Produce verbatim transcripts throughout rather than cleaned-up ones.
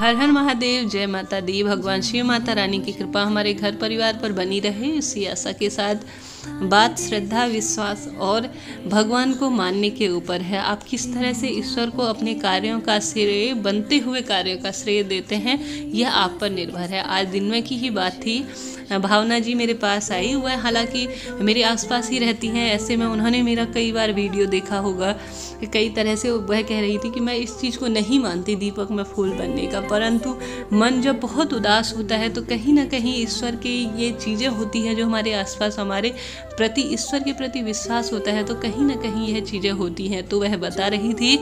हर हर महादेव। जय माता दी। भगवान शिव माता रानी की कृपा हमारे घर परिवार पर बनी रहे, इसी आशा के साथ बात श्रद्धा, विश्वास और भगवान को मानने के ऊपर है। आप किस तरह से ईश्वर को अपने कार्यों का श्रेय, बनते हुए कार्यों का श्रेय देते हैं, यह आप पर निर्भर है। आज दिन में की ही बात थी, भावना जी मेरे पास आई। वह हालांकि मेरे आसपास ही रहती हैं, ऐसे में उन्होंने मेरा कई बार वीडियो देखा होगा। कई तरह से वह कह रही थी कि मैं इस चीज़ को नहीं मानती दीपक में फूल बनने का, परंतु मन जब बहुत उदास होता है तो कहीं ना कहीं ईश्वर की ये चीज़ें होती हैं जो हमारे आसपास, हमारे प्रति ईश्वर के प्रति विश्वास होता है तो कहीं ना कहीं यह चीज़ें होती हैं। तो वह बता रही थी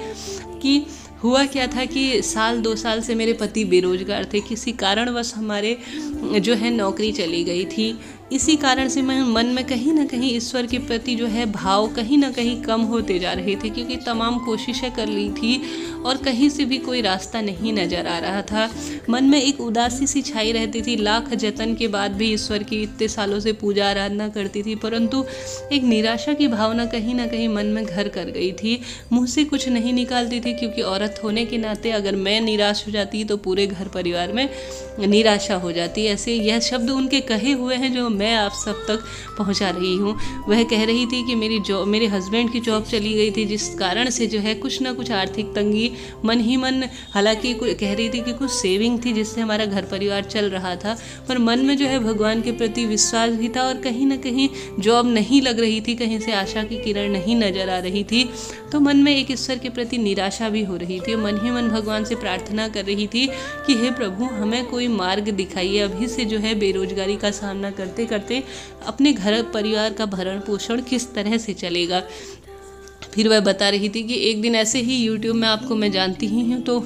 कि हुआ क्या था कि साल दो साल से मेरे पति बेरोजगार थे, किसी कारणवश हमारे जो है नौकरी चली गई थी। इसी कारण से मैं मन में कहीं ना कहीं ईश्वर के प्रति जो है भाव कहीं ना कहीं कम होते जा रहे थे, क्योंकि तमाम कोशिशें कर ली थी और कहीं से भी कोई रास्ता नहीं नज़र आ रहा था। मन में एक उदासी सी छाई रहती थी। लाख जतन के बाद भी ईश्वर की इतने सालों से पूजा आराधना करती थी, परंतु एक निराशा की भावना कहीं ना कहीं मन में घर कर गई थी। मुँह से कुछ नहीं निकालती थी, क्योंकि औरत होने के नाते अगर मैं निराश हो जाती तो पूरे घर परिवार में निराशा हो जाती। ऐसे यह शब्द उनके कहे हुए हैं जो मैं आप सब तक पहुंचा रही हूं। वह कह रही थी कि मेरी जॉब, मेरे हस्बैंड की जॉब चली गई थी, जिस कारण से जो है कुछ ना कुछ आर्थिक तंगी मन ही मन, हालांकि कह रही थी कि कुछ सेविंग थी जिससे हमारा घर परिवार चल रहा था, पर मन में जो है भगवान के प्रति विश्वास भी था और कहीं ना कहीं जॉब नहीं लग रही थी, कहीं से आशा की किरण नहीं नजर आ रही थी। तो मन में एक ईश्वर के प्रति निराशा भी हो रही थी। मन ही मन भगवान से प्रार्थना कर रही थी कि हे प्रभु, हमें कोई मार्ग दिखाइए, अभी से जो है बेरोजगारी का सामना करते करते अपने घर परिवार का भरण पोषण किस तरह से चलेगा। फिर वह बता रही थी कि एक दिन ऐसे ही यूट्यूब में, आपको मैं जानती ही हूँ, तो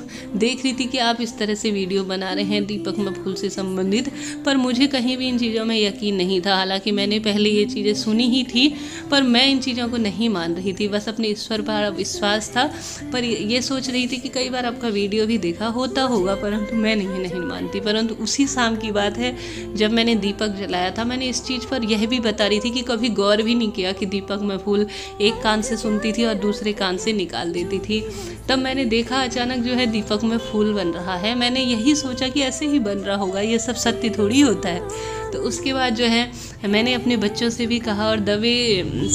देख रही थी कि आप इस तरह से वीडियो बना रहे हैं दीपक में फूल से संबंधित, पर मुझे कहीं भी इन चीज़ों में यकीन नहीं था। हालांकि मैंने पहले ये चीज़ें सुनी ही थी, पर मैं इन चीज़ों को नहीं मान रही थी, बस अपने ईश्वर पर विश्वास था। पर यह सोच रही थी कि कई बार आपका वीडियो भी देखा होता होगा, परंतु मैं नहीं नहीं मानती। परंतु उसी शाम की बात है जब मैंने दीपक जलाया था, मैंने इस चीज़ पर यह भी बता रही थी कि कभी गौर भी नहीं किया कि दीपक में फूल एक कान से सुनती थी और दूसरे कान से निकाल देती थी। तब मैंने देखा अचानक जो है दीपक में फूल बन रहा है। मैंने यही सोचा कि ऐसे ही बन रहा होगा, ये सब सत्य थोड़ी होता है। तो उसके बाद जो है मैंने अपने बच्चों से भी कहा और दबे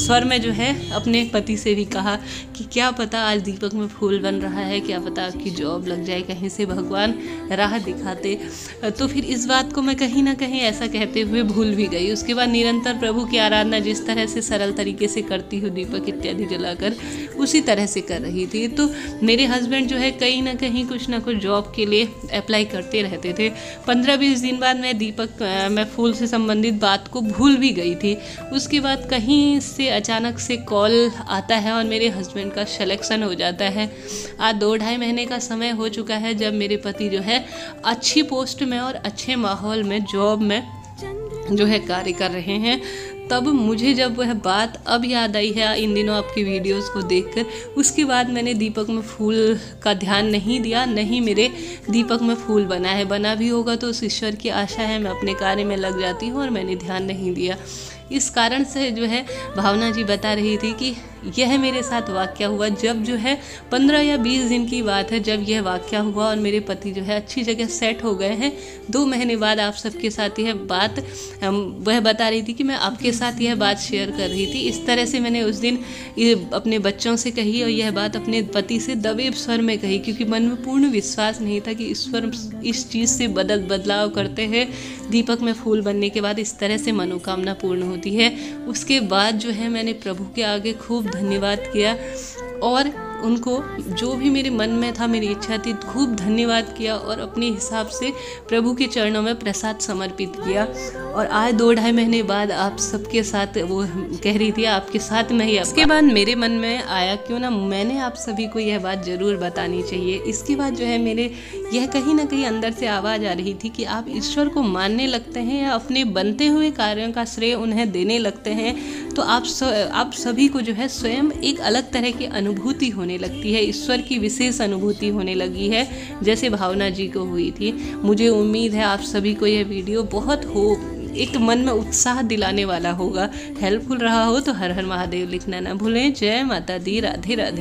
स्वर में जो है अपने पति से भी कहा कि क्या पता आज दीपक में फूल बन रहा है, क्या पता आपकी जॉब लग जाए, कहीं से भगवान राह दिखाते। तो फिर इस बात को मैं कहीं ना कहीं ऐसा कहते हुए भूल भी गई। उसके बाद निरंतर प्रभु की आराधना जिस तरह से सरल तरीके से करती हूँ, दीपक इत्यादि जलाकर, उसी तरह से कर रही थी। तो मेरे हस्बैंड जो है कहीं ना कहीं कुछ ना कुछ जॉब के लिए अप्लाई करते रहते थे। पंद्रह बीस दिन बाद मैं दीपक मैं फूल से संबंधित बात को भूल भी गई थी। उसके बाद कहीं से अचानक से कॉल आता है और मेरे हस्बैंड का सिलेक्शन हो जाता है। आज दो ढाई महीने का समय हो चुका है जब मेरे पति जो है अच्छी पोस्ट में और अच्छे माहौल में, जॉब में जो है कार्य कर रहे हैं। तब मुझे जब वह बात अब याद आई है इन दिनों आपकी वीडियोस को देखकर, उसके बाद मैंने दीपक में फूल का ध्यान नहीं दिया, नहीं मेरे दीपक में फूल बना है। बना भी होगा तो उस ईश्वर की आशा है, मैं अपने कार्य में लग जाती हूँ और मैंने ध्यान नहीं दिया। इस कारण से जो है भावना जी बता रही थी कि यह मेरे साथ वाकया हुआ जब जो है पंद्रह या बीस दिन की बात है, जब यह वाकया हुआ और मेरे पति जो है अच्छी जगह सेट हो गए हैं। दो महीने बाद आप सबके साथ यह बात, वह बता रही थी कि मैं आपके साथ यह बात शेयर कर रही थी। इस तरह से मैंने उस दिन अपने बच्चों से कही और यह बात अपने पति से दबे स्वर में कही, क्योंकि मन में पूर्ण विश्वास नहीं था कि ईश्वर इस चीज़ से बदल बदलाव करते हैं। दीपक में फूल बनने के बाद इस तरह से मनोकामना पूर्ण होती है। उसके बाद जो है मैंने प्रभु के आगे खूब धन्यवाद किया और उनको जो भी मेरे मन में था, मेरी इच्छा थी, खूब धन्यवाद किया और अपने हिसाब से प्रभु के चरणों में प्रसाद समर्पित किया। और आज दो ढाई महीने बाद आप सबके साथ, वो कह रही थी आपके साथ में ही, इसके बाद मेरे मन में आया क्यों ना मैंने आप सभी को यह बात ज़रूर बतानी चाहिए। इसके बाद जो है मेरे यह कहीं ना कहीं अंदर से आवाज़ आ रही थी कि आप ईश्वर को मानने लगते हैं या अपने बनते हुए कार्यों का श्रेय उन्हें देने लगते हैं, तो आप आप सभी को जो है स्वयं एक अलग तरह की अनुभूति होने लगती है, ईश्वर की विशेष अनुभूति होने लगी है, जैसे भावना जी को हुई थी। मुझे उम्मीद है आप सभी को यह वीडियो बहुत हो एक मन में उत्साह दिलाने वाला होगा, हेल्पफुल रहा हो तो हर हर महादेव लिखना ना भूलें। जय माता दी। राधे राधे।